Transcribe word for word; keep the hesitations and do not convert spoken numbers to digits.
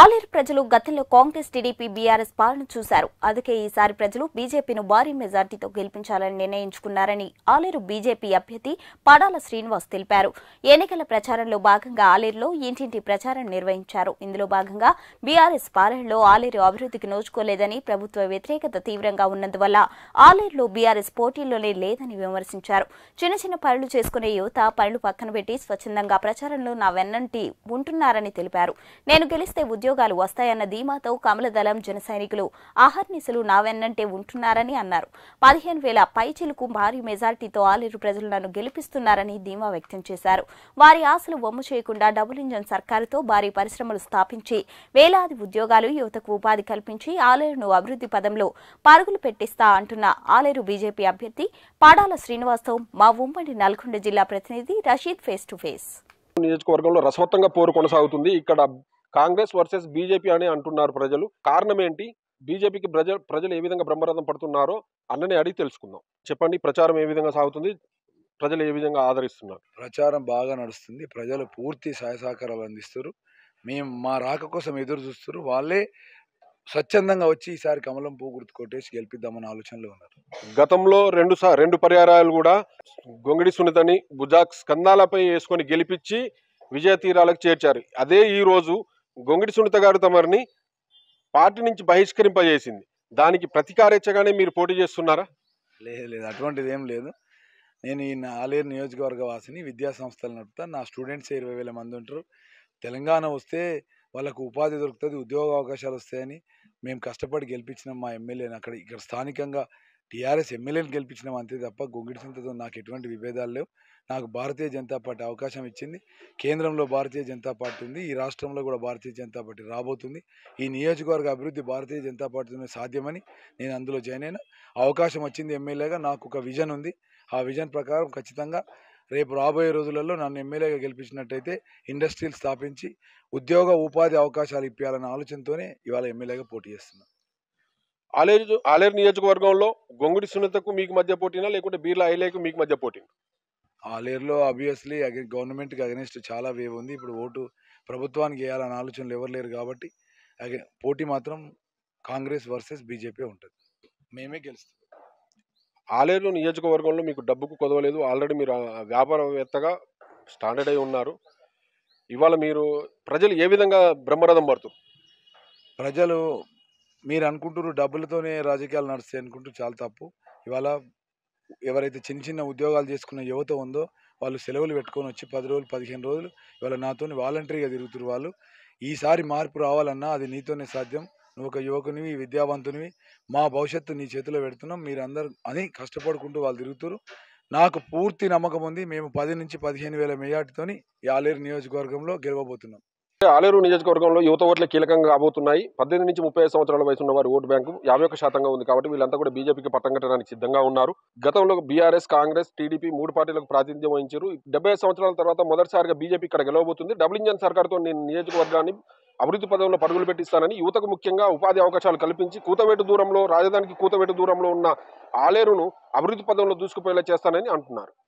ఆలేరు ప్రజలు గతంలో Congress TDP BRS పాలన చూశారు. అందుకే ఈసారి ప్రజలు బీజేపీను భారీ మెజారిటీతో గెలిపించాలని నిర్ణయించుకున్నారని ఆలేరు బీజేపీ అభ్యర్థి పడాల శ్రీనివాస్ తెలిపారు. ఎన్నికల ప్రచారంలో భాగంగా ఆలేరులో ఇంటింటి ప్రచారం నిర్వహించారు. ఇందులో భాగంగా బీఆర్ఎస్ పాలనలో ఆలేరు అభివృద్ధికి నోచుకోలేదని, ప్రభుత్వ వ్యతిరేకత తీవ్రంగా ఉన్నందువల్ల ఆలేరులో బీఆర్ఎస్ పోటీలోనే లేదని విమర్శించారు. చిన్న చిన్న పనులు చేసుకునే యువత పనులు పక్కన పెట్టి స్వచ్ఛందంగా ప్రచారంలో నా వెన్నంటి ఉంటున్నారని తెలిపారు. నేను గెలిస్తే ఉద్యోగాలు వస్తాయన్న ధీమాతో కమలదళం జన సైనికులు ఆహర్నిశలు నావెన్నంటే ఉంటున్నారని అన్నారు. పదిహేను వేల పైచిలకు భారీ మెజార్టీతో ఆలేరు ప్రజలు నన్ను గెలిపిస్తున్నారని ధీమా వ్యక్తం చేశారు. వారి ఆశలు వమ్ము చేయకుండా డబుల్ ఇంజన్ సర్కారుతో భారీ పరిశ్రమలు స్థాపించి వేలాది ఉద్యోగాలు, యువతకు ఉపాధి కల్పించి ఆలేరును అభివృద్ధి పదంలో పరుగులు పెట్టిస్తా అంటున్న ఆలేరు బీజేపీ అభ్యర్థి పాడాల శ్రీనివాస్తో మా ఉమ్మడి నల్గొండ జిల్లా ప్రతినిధి రషీద్ ఫేస్ టు ఫేస్. నియోజకవర్గంలో రసవత్తంగా పోరు కొనసాగుతుంది. ఇక్కడ కాంగ్రెస్ వర్సెస్ బీజేపీ అని అంటున్నారు ప్రజలు. కారణం ఏంటి? బీజేపీకి ప్రజలు ప్రజలు ఏ విధంగా బ్రహ్మరథం పడుతున్నారో అన్ననే అడిగి తెలుసుకుందాం. చెప్పండి, ప్రచారం ఏ విధంగా సాగుతుంది, ప్రజలు ఏ విధంగా ఆదరిస్తున్నారు? ప్రచారం బాగా నడుస్తుంది. ప్రజలు పూర్తి సహాయ సహకారాలు అందిస్తారు. మేము మా రాక కోసం ఎదురు చూస్తారు. వాళ్ళే స్వచ్ఛందంగా వచ్చి ఈసారి కమలం పువ్వు గుర్తు కొట్టేసి గెలిపిద్దామన్న ఆలోచనలో ఉన్నారు. గతంలో రెండు రెండు పర్యాయాలు కూడా గొంగిడి సున్నితని బుజాక్ స్కందాలపై వేసుకొని గెలిపించి విజయ తీరాలకు చేర్చారు. అదే ఈరోజు గొంగిడి సునీత గారు తమరిని పార్టీ నుంచి బహిష్కరింపజేసింది. దానికి ప్రతికారేచ్చగానే మీరు పోటీ చేస్తున్నారా? లేదు లేదు, అటువంటిది ఏం లేదు. నేను ఈ ఆలేరు నియోజకవర్గ వాసిని, విద్యాసంస్థలు నడుపుతా. నా స్టూడెంట్సే ఇరవై వేల మంది ఉంటారు. తెలంగాణ వస్తే వాళ్ళకు ఉపాధి దొరుకుతుంది, ఉద్యోగ అవకాశాలు వస్తాయని మేము కష్టపడి గెలిపించిన మా ఎమ్మెల్యేని, అక్కడ ఇక్కడ స్థానికంగా టీఆర్ఎస్ ఎమ్మెల్యేని గెలిపించినాం అంతే తప్ప గొంగిడి సునీతతో నాకు ఎటువంటి విభేదాలు లేవు. నాకు భారతీయ జనతా పార్టీ అవకాశం ఇచ్చింది. కేంద్రంలో భారతీయ జనతా పార్టీ ఉంది, ఈ రాష్ట్రంలో కూడా భారతీయ జనతా పార్టీ రాబోతుంది. ఈ నియోజకవర్గ అభివృద్ధి భారతీయ జనతా పార్టీతోనే సాధ్యమని నేను అందులో జాయిన్ అయినా. అవకాశం వచ్చింది ఎమ్మెల్యేగా, నాకు ఒక విజన్ ఉంది. ఆ విజన్ ప్రకారం ఖచ్చితంగా రేపు రాబోయే రోజులలో నన్ను ఎమ్మెల్యేగా గెలిపించినట్టయితే ఇండస్ట్రీలు స్థాపించి ఉద్యోగ ఉపాధి అవకాశాలు ఇప్పించాలనే ఆలోచనతోనే ఇవాళ ఎమ్మెల్యేగా పోటీ చేస్తున్నాను. ఆలేరు ఆలేరు నియోజకవర్గంలో గొంగిడి సునీతకు మీకు మధ్య పోటీనా, లేకుంటే బీర్లా ఐలేకు మీకు మధ్య పోటీనా? ఆలేరులో ఆబ్వియస్లీ అగ్రి గవర్నమెంట్కి అగెనిస్ట్ చాలా వేవ్ ఉంది. ఇప్పుడు ఓటు ప్రభుత్వానికి వేయాలన్న ఆలోచనలు ఎవరు లేరు కాబట్టి అగే పోటీ మాత్రం కాంగ్రెస్ వర్సెస్ బీజేపీ ఉంటుంది. మేమే గెలుస్తాం. ఆలేరు నియోజకవర్గంలో మీకు డబ్బుకు కొదవలేదు. ఆల్రెడీ మీరు వ్యాపారవేత్తగా స్టాండర్డ్ అయి ఉన్నారు. ఇవాళ మీరు ప్రజలు ఏ విధంగా బ్రహ్మరథం పడుతుంది? ప్రజలు మీరు అనుకుంటారు డబ్బులతోనే రాజకీయాలు నడుస్తాయి అనుకుంటూ, చాలా తప్పు. ఇవాళ ఎవరైతే చిన్న చిన్న ఉద్యోగాలు చేసుకున్న యువత ఉందో వాళ్ళు సెలవులు పెట్టుకొని వచ్చి పది రోజులు పదిహేను రోజులు ఇవాళ నాతో వాలంటరీగా తిరుగుతున్నారు. వాళ్ళు ఈసారి మార్పు రావాలన్నా అది నీతోనే సాధ్యం. నువ్వు ఒక యువకునివి, విద్యావంతునివి, మా భవిష్యత్తు నీ చేతిలో పెడుతున్నాం మీరందరూ అని కష్టపడుకుంటూ వాళ్ళు తిరుగుతున్నారు. నాకు పూర్తి నమ్మకం ఉంది. మేము పది నుంచి పదిహేను వేల మెజార్టీతోని ఈ ఆలేరు నియోజకవర్గంలో గెలవబోతున్నాం. ఆలేరు నియోజకవర్గంలో యువత ఓట్లు కీలకంగా కాబోతున్నాయి. పద్దెనిమిది నుంచి ముప్పై ఐదు సంవత్సరాల వయసు ఉన్న వారి ఓటు బ్యాంకు యాభై ఒక్క శాతంగా ఉంది కాబట్టి వీళ్ళంతా కూడా బీజేపీకి పట్టం కట్టడానికి సిద్ధంగా ఉన్నారు. గతంలో బీఆర్ఎస్, కాంగ్రెస్, టీడీపీ మూడు పార్టీలకు ప్రాతినిధ్యం వహించారు. డెబ్బై ఐదు సంవత్సరాల తర్వాత మొదటిసారిగా బీజేపీ ఇక్కడ గెలవబోతుంది. డబుల్ ఇంజన్ సర్కార్తో నేను నియోజకవర్గాన్ని అభివృద్ధి పదంలో పరుగులు పెట్టిస్తానని, యువతకు ముఖ్యంగా ఉపాధి అవకాశాలు కల్పించి కూతవేటు దూరంలో, రాజధానికి కూతవేటు దూరంలో ఉన్న ఆలేరును అభివృద్ధి పదంలో దూసుకుపోయేలా చేస్తానని అంటున్నారు.